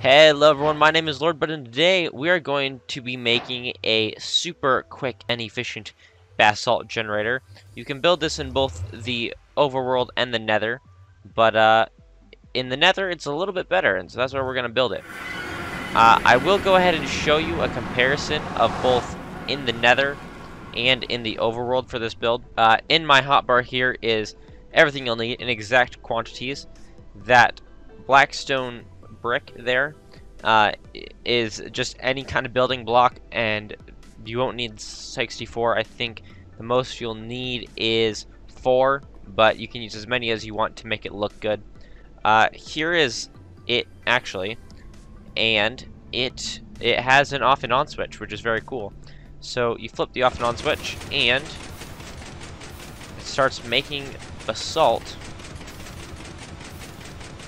Hello everyone, my name is Lord, but today we are going to be making a super quick and efficient basalt generator. You can build this in both the overworld and the nether, but in the nether it's a little bit better, and so that's where we're going to build it. I will go ahead and show you a comparison of both in the nether and in the overworld for this build. In my hotbar here is everything you'll need in exact quantities. That blackstone brick there is just any kind of building block, and you won't need 64. I think the most you'll need is 4, but you can use as many as you want to make it look good. Here is it actually, and it has an off and on switch, which is very cool. So you flip the off and on switch and it starts making basalt.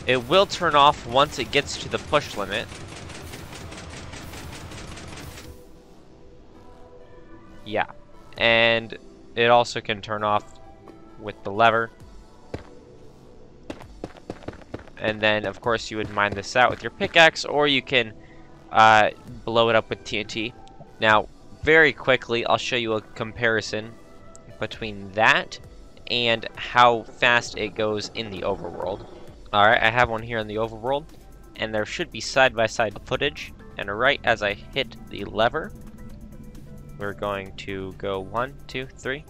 It will turn off once it gets to the push limit. Yeah, and it also can turn off with the lever. And then, of course, you would mine this out with your pickaxe, or you can blow it up with TNT. Now, very quickly, I'll show you a comparison between that and how fast it goes in the overworld. Alright, I have one here in the overworld, and there should be side-by-side footage, and right as I hit the lever, we're going to go 1, 2, 3.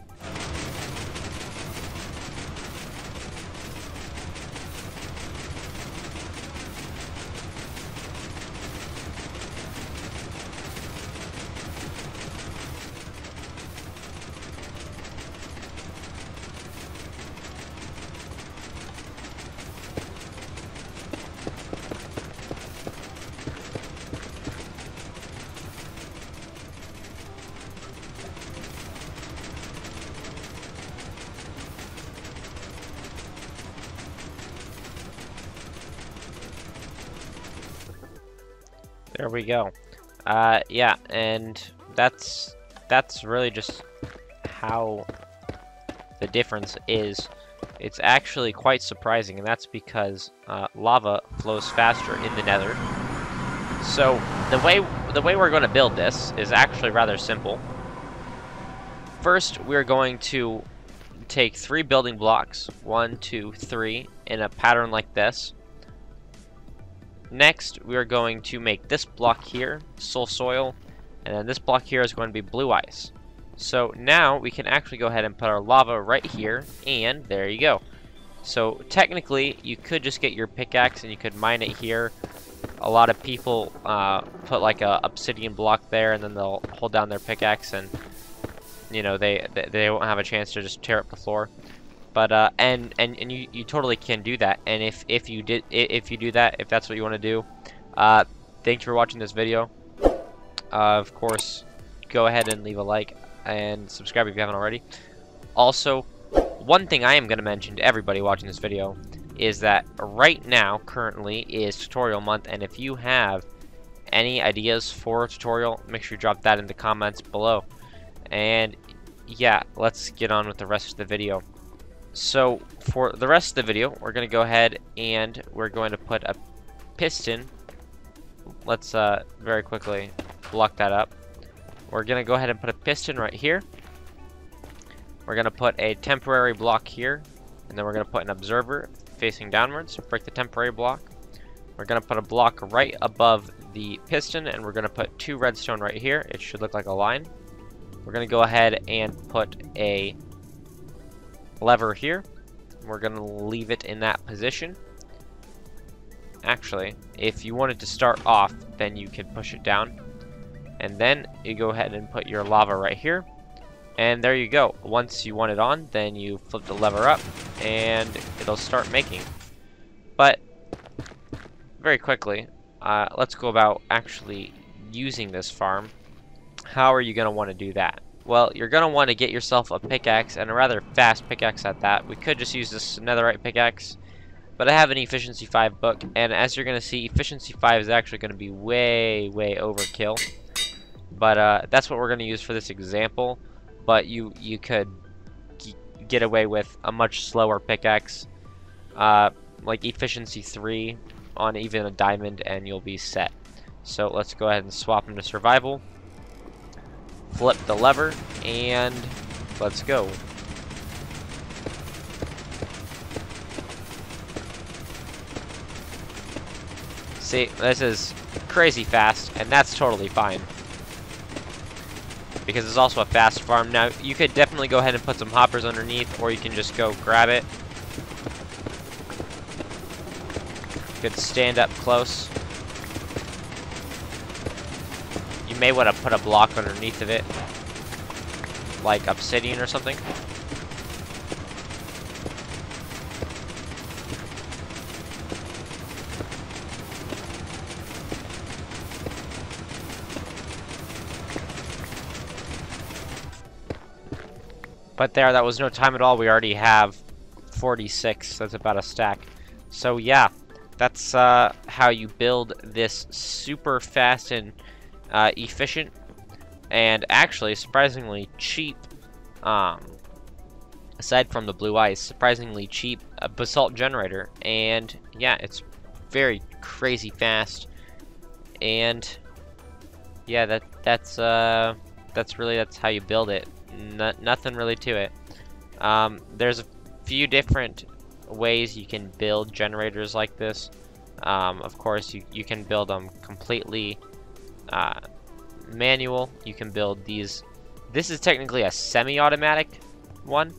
There we go. Yeah, and that's really just how the difference is. It's actually quite surprising, and that's because lava flows faster in the nether. So the way we're going to build this is actually rather simple. First, we're going to take 3 building blocks, 1, 2, 3, in a pattern like this. Next, we are going to make this block here soul soil, and then this block here is going to be blue ice. So now we can actually go ahead and put our lava right here, and there you go. So technically, you could just get your pickaxe and you could mine it here. A lot of people put like a obsidian block there, and then they'll hold down their pickaxe, and you know they won't have a chance to just tear up the floor. But and you totally can do that. And if that's what you want to do, thanks for watching this video. Of course, go ahead and leave a like and subscribe if you haven't already. Also, one thing I am going to mention to everybody watching this video is that right now currently is tutorial month, and if you have any ideas for a tutorial, make sure you drop that in the comments below. And yeah, let's get on with the rest of the video. So for the rest of the video, we're going to go ahead and we're going to put a piston. Let's very quickly block that up. We're going to go ahead and put a piston right here. We're going to put a temporary block here, and then we're going to put an observer facing downwards. Break the temporary block. We're going to put a block right above the piston, and we're going to put 2 redstone right here. It should look like a line. We're going to go ahead and put a lever here. We're gonna leave it in that position. Actually, if you wanted to start off, then you could push it down, and then you go ahead and put your lava right here, and there you go. Once you want it on, then you flip the lever up and it'll start making. But very quickly, let's go about actually using this farm. How are you gonna want to do that? Well, you're going to want to get yourself a pickaxe, and a rather fast pickaxe at that. We could just use this netherite pickaxe, but I have an Efficiency 5 book, and as you're going to see, Efficiency 5 is actually going to be way, way overkill. But that's what we're going to use for this example, but you could get away with a much slower pickaxe, like Efficiency 3 on even a diamond and you'll be set. So let's go ahead and swap them to survival, flip the lever, and let's go. See, this is crazy fast, and that's totally fine, because it's also a fast farm. Now, you could definitely go ahead and put some hoppers underneath, or you can just go grab it. You could stand up close. You may want to put a block underneath of it, like obsidian or something. But there, that was no time at all. We already have 46. That's about a stack. So yeah, that's how you build this super fast and efficient, and actually surprisingly cheap, aside from the blue ice, surprisingly cheap basalt generator. And yeah, it's very crazy fast. And yeah, that's how you build it. Nothing really to it. There's a few different ways you can build generators like this. Of course, you can build them completely manual. You can build these. This is technically a semi-automatic one.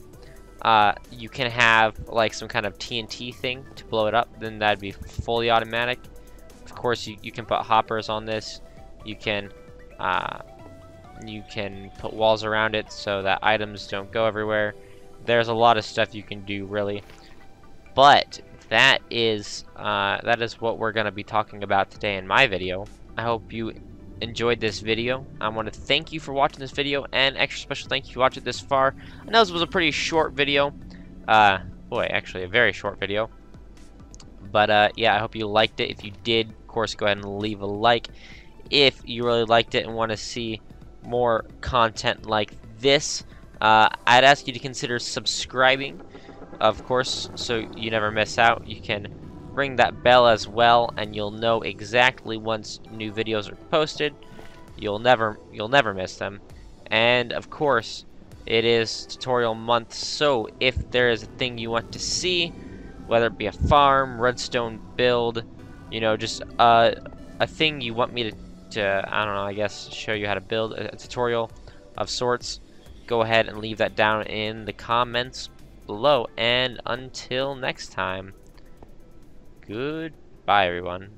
You can have like some kind of TNT thing to blow it up. Then that'd be fully automatic. Of course, you can put hoppers on this. You can put walls around it so that items don't go everywhere. There's a lot of stuff you can do, really. But that is what we're going to be talking about today in my video. I hope you enjoyed this video. I want to thank you for watching this video, and extra special thank you for watching it this far. I know this was a pretty short video. Boy, actually a very short video. But yeah, I hope you liked it. If you did, of course, go ahead and leave a like. If you really liked it and want to see more content like this, I'd ask you to consider subscribing, of course, so you never miss out. You can ring that bell as well, and you'll know exactly once new videos are posted. You'll never miss them. And of course, it is tutorial month, so if there is a thing you want to see, whether it be a farm, redstone build, you know, just a thing you want me to I don't know, I guess show you how to build a tutorial of sorts, go ahead and leave that down in the comments below. And until next time, goodbye everyone.